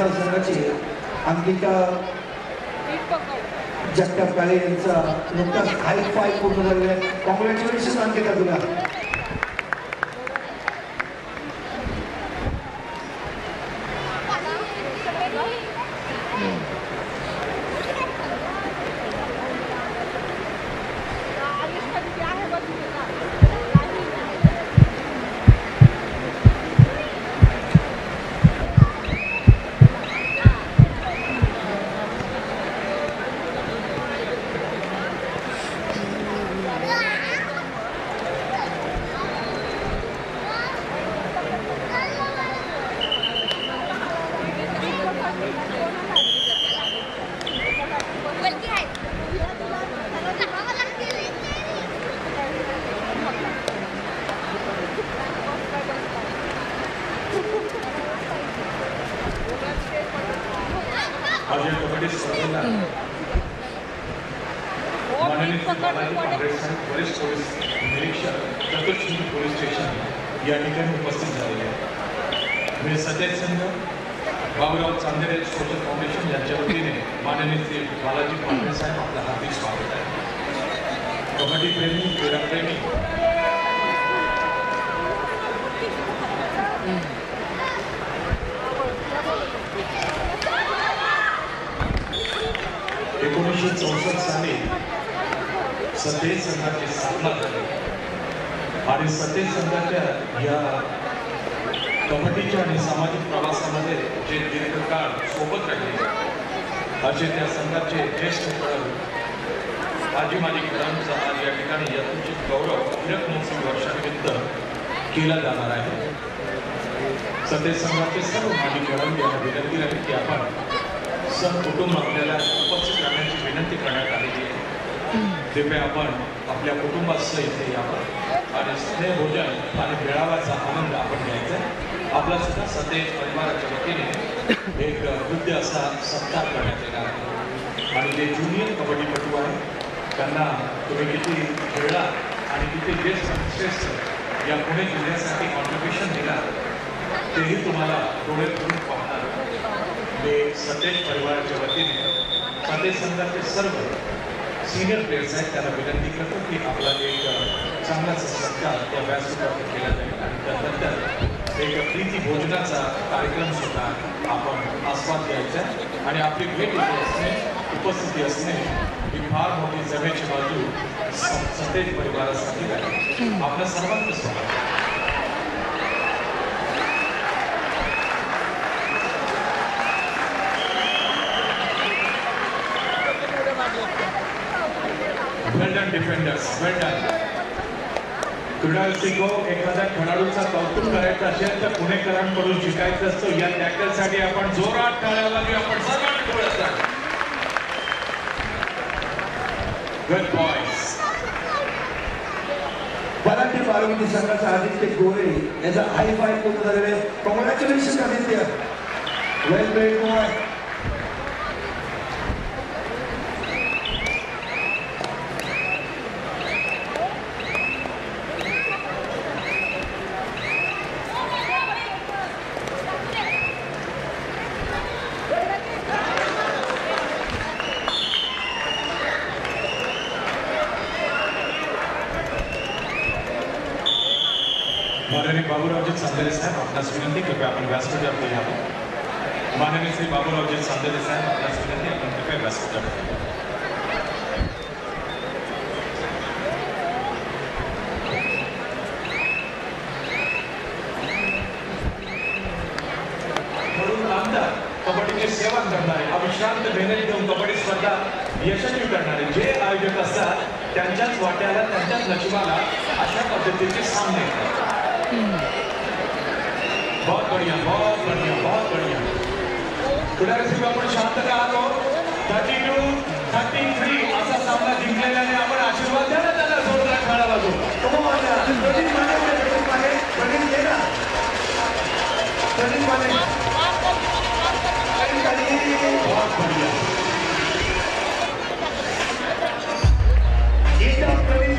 यांचा संघाची अंकिता जगताप काळे यांचा नुकताच हाय फाय पूर्ण झालेला आहे. कॉंग्रॅच्युलेशन अंकिता तुला.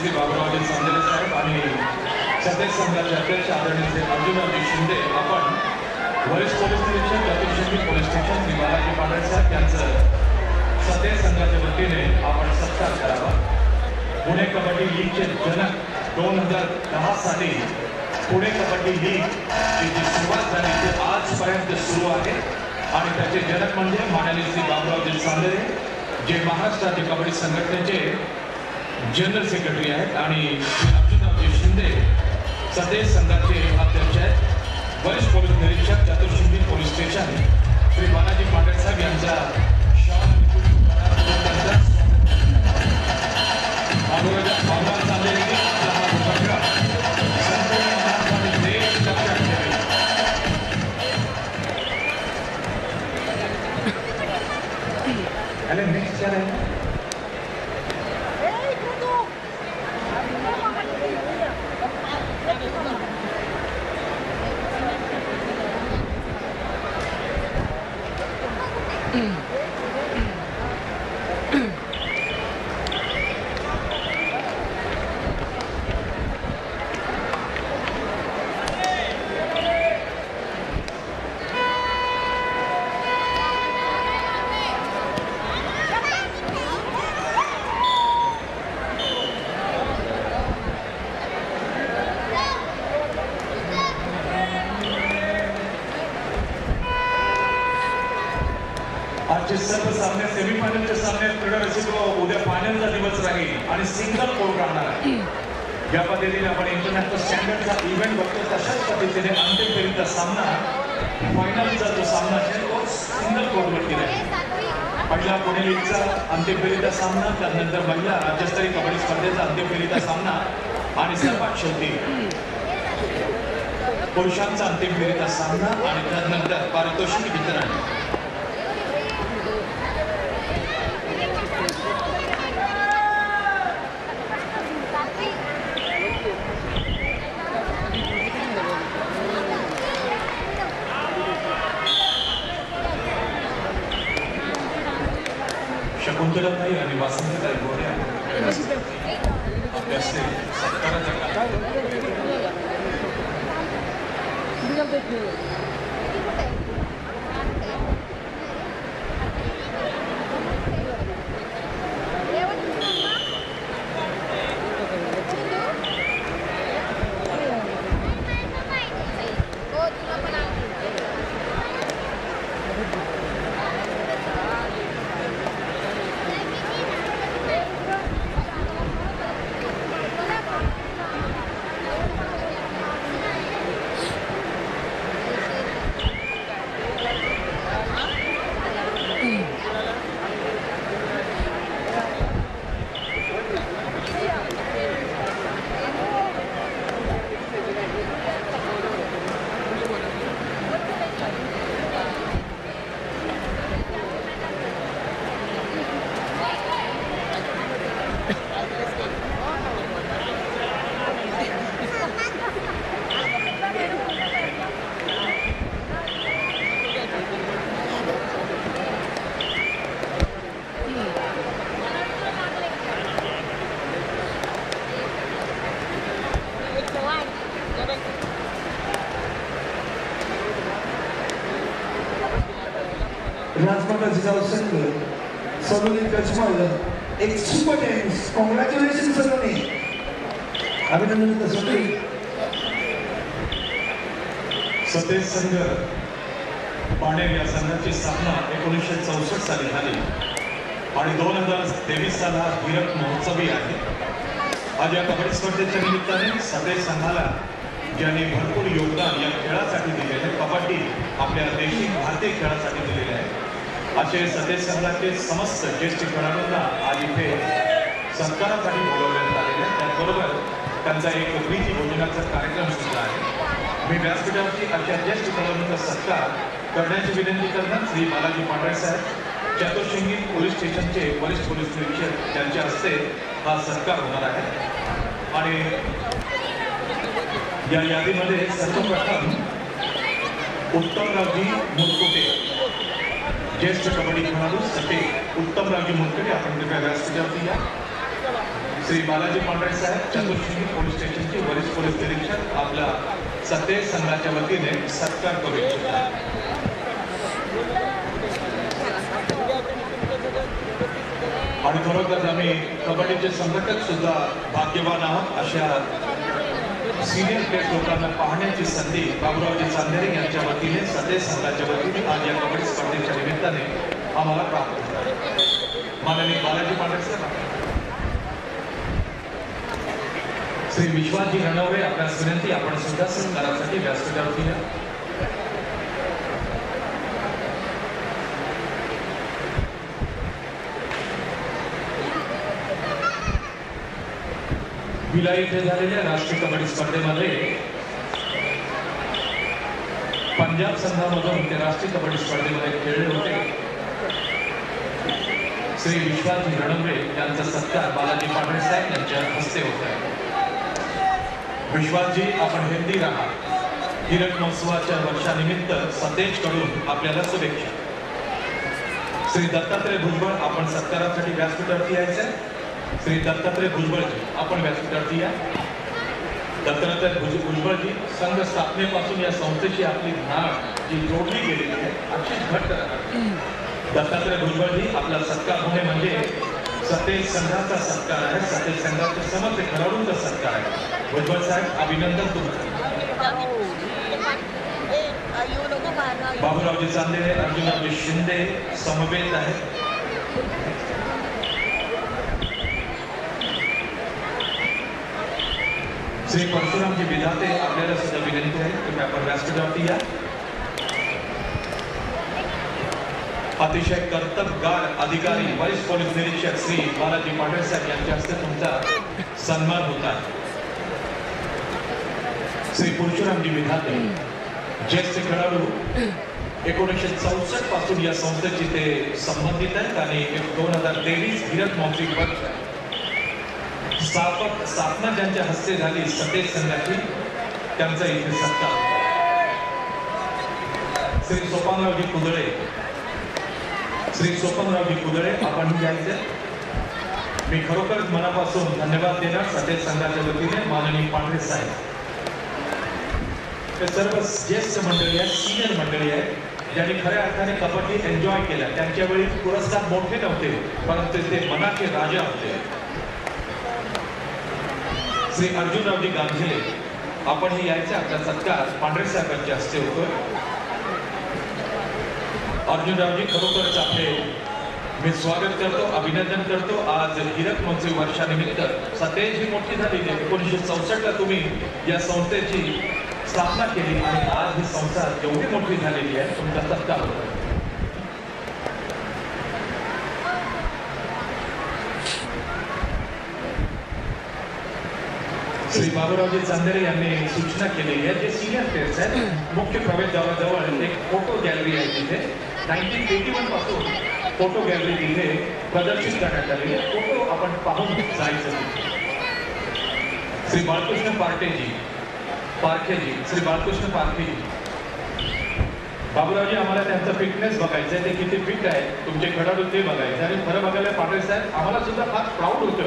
श्री बाबाजी संजय साहेब आणि सदस्य संघाचे अध्यक्ष आदरणीय श्री अर्जुनराव शिंदे आपण वरिष्ठ पोलीस निरीक्षक प्रतिष्ठित पोलीस स्टेशन श्री बालाजी पाटील साहेब यांचं सदस्य संघाच्या वतीने आपण सत्कार करावा। पुणे कबड्डी लीगचे जनक 2010 साली पुणे कबड्डी लीग जी सुरुवात झाली ती आजपर्यंत सुरू आहे आणि त्याचे जनक म्हणजे माननीय श्री बाबाजी संजय जे महाराष्ट्र कबड्डी संघटनेचे जनरल सेक्रेटरी आहेत आणि अर्जुनरावजी शिंदे सदस्य संघाचे अध्यक्ष आहेत। वरिष्ठ पोलीस निरीक्षक चतुर्शिंगी पोलीस स्टेशन श्री बालाजी पाटील साहेब यांचा सर्व सामने सेमीफायनलच्या सामन्यात क्रीडा रसिक उद्या फायनलचा दिवस राहील आणि सिंगल कोड राहणार आहे। ज्या पद्धतीने आपण इंटरनॅशनल स्टँडर्डचा इव्हेंट बघतो तशाच पद्धतीने अंतिम फेरीचा सामना फायनलचा जो सामना आहे तो सिंगल कोडवरती राहील। पहिला पुणे लीगचा अंतिम फेरीचा सामना, त्यानंतर महिला राज्यस्तरीय कबड्डी स्पर्धेचा अंतिम फेरीचा सामना आणि सर्वात शेवटी पुरुषांचा अंतिम फेरीचा सामना आणि त्यानंतर पारितोषिक वितरण। शकुंतला ताई आणि वासंती ताई बोलले आपल्या सत्काराचा राजमाता जिजाऊ संघ सलोनी कचमल एक सुपर टेन्स। कॉंग्रॅच्युलेशन सलोनी, अभिनंदन तसोटी। सतेज संघ पाणेर या संघाची स्थापना 1964 साली झाली आणि 2023 साला हीरक महोत्सवी आहे। आज या कबड्डी स्पर्धेच्या निमित्ताने सतेज संघाला ज्यांनी भरपूर योगदान या खेळासाठी दिलेले आहे, कबड्डी आपल्या देशी भारतीय खेळासाठी दिलेले आहे, असे सतेज संघाचे समस्त ज्येष्ठ खेळाडूंना आज इथे सत्कारासाठी बोलवण्यात आलेले आहे। त्याचबरोबर त्यांचा एक प्रीती भोजनाचा कार्यक्रम सुद्धा आहे। मी व्यासपीठावरती अशा ज्येष्ठ खेळाडूंचा सत्कार करण्याची विनंती करणार। श्री बालाजी पाटील साहेब चतुर्शिंगी पोलीस स्टेशनचे वरिष्ठ पोलीस निरीक्षक त्यांच्या हस्ते हा सत्कार होणार आहे आणि या यादीमध्ये सर्वप्रथम उत्तमरावजी मुनकुटे ज्येष्ठ कबड्डी खेळाडू सतेज उत्तमरावजी मुनकुटे आपण कृपया व्यासपीठावरती या। श्री बालाजी पांडे साहेब चतुर्मुखी पोलीस स्टेशनचे वरिष्ठ पोलीस निरीक्षक आपला सत्य संघाच्या वतीने सत्कार करू इच्छितात आणि खरोखरच आम्ही कबड्डीचे संघटक सुद्धा भाग्यवान आहोत अशा सीनियर प्लेयर लोकांना पाहण्याची संधी बाबूरावजी चांदेरे यांच्या वतीने सत्य संघाच्या वतीने आज या कबड्डी स्पर्धेच्या निमित्ताने आम्हाला प्राप्त झाला माननीय बालाजी पांडे साहेब श्री विश्वाजी रणवरे आपल्यास विनंती आपण सुद्धा संघासाठी व्यासपीठावर दिला विलाई येथे झालेल्या राष्ट्रीय कबड्डी स्पर्धेमध्ये पंजाब संघामधून ते राष्ट्रीय कबड्डी स्पर्धेमध्ये खेळले होते श्री विश्वाजी रणवरे यांचा सत्कार बालाजी पांडे साहेब यांच्या हस्ते होता विश्वासजी आपण हिंदी राहा हिरक महोत्सवाच्या वर्षानिमित्त संदेश कडून आपल्याला शुभेच्छा श्री दत्तात्रय भुजबळ आपण सत्कारासाठी व्यासपीठावरती यायचं श्री दत्तात्रय भुजबळजी आपण व्यासपीठावरती या दत्तात्रय भुजबळजी संघ स्थापनेपासून या संस्थेची आपली नाळ जी जोडली गेलेली आहे अतिशय घट्ट दत्तात्रय भुजबळजी आपला सत्कार होणे म्हणजे सत्य संघाचा सत्कार आहे सत्य संघाचे समर्थ खेळाडूंचा सत्कार आहे भुजबळ साहेब अभिनंदन तुम्हाला बाबूरावजी चांदेरे अर्जुनरावजी शिंदे समवेत आहेत श्री परशुरामजी विधाते आपल्याला सुद्धा विनंती आहे कृपया आपण व्यासपीठावरती या अतिशय कर्तबगार अधिकारी वरिष्ठ पोलीस निरीक्षक श्री बालाजी पाटील साहेब यांच्या हस्ते तुमचा सन्मान होता श्री पुरुषोत्तमजी विधाते ज्येष्ठ खेळाडू 1964 पासून या संस्थेची ते संबंधित आहेत आणि 2023 हिरक मौखिक वर्ष स्थापना ज्यांच्या हस्ते झाली सत्य संघाची त्यांचा इथे सत्कार श्री सोपानरावजी कुदळे श्री सोपनरावजी कुदळे आपण जायचं मी खरोखरच मनापासून धन्यवाद देणार सत्य संघाच्या वतीने माननीय पांडे साहेब ते सर्व ज्येष्ठ मंडळी आहेत सिनियर मंडळी आहेत ज्यांनी खऱ्या अर्थाने कबड्डी एन्जॉय केला त्यांच्यावेळी पुरस्कार मोठे नव्हते परंतु ते मनाचे राजा होते श्री अर्जुनरावजी गांधीले आपण हे यायचं आपला सत्कार पांडे साहेबांच्या हस्ते होतो अर्जुनरावजी खरोखरच आपले मी स्वागत करतो अभिनंदन करतो आज हिरक महोत्सवी वर्षानिमित्त सतेज ही मोठी झाली 1964 तुम्ही या संस्थेची स्थापना केली आणि आज ही संस्था एवढी मोठी झालेली आहे तुमचा सत्कार श्री बाबूरावजी चांदेरे यांनी सूचना केलेली आहे जे सिनियर प्लेयर्स आहेत मुख्य प्रवेशद्वाराजवळ एक फोटो गॅलरी आहे तिथे 1981 पासून फोटो गॅलरी तिथे प्रदर्शित करण्यात आली फोटो आपण पाहून जायचं श्री बाळकृष्ण पारखेजी श्री बाळकृष्ण पारखेजी बाबूरावजी आम्हाला त्यांचा फिटनेस बघायचं आहे ते किती फिट आहेत तुमचे खेळाडू ते बघायचं आणि खरं बघायला पाटील साहेब आम्हाला सुद्धा फार प्राऊड होतं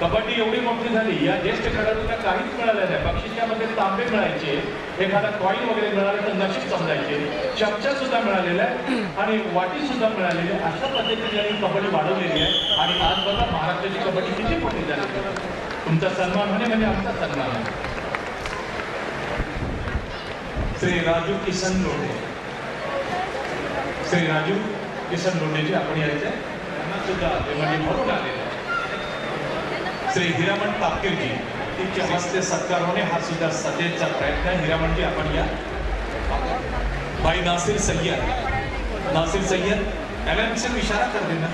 कबड्डी एवढी मोठी झाली या ज्येष्ठ खेळाडूंना काहीच मिळालं नाही बक्षिसामध्ये तांबे मिळायचे एखादा कॉईन वगैरे मिळाला तर नशीब समजायचे चमचा सुद्धा मिळालेला आहे आणि वाटी सुद्धा मिळालेली आहे अशा पद्धतीने त्यांनी कबड्डी वाढवलेली आहे आणि आज बघा महाराष्ट्राची कबड्डी किती मोठी झाली तुमचा सन्मान होणे म्हणजे आमचा सन्मान आहे श्री राजू किसन लोंढे श्री राजू किसन लोंढेजी आपण यायचे त्यांना सुद्धा अभिमान भरून आलेला श्री हिरामण तापकीरजी त्यांच्या हस्ते सत्कार होणे हा सुद्धा सतेजचा प्रयत्न आहे हिरामणजी आपण या भाई नासिर सय्यद एलएमसी इशारा कर देना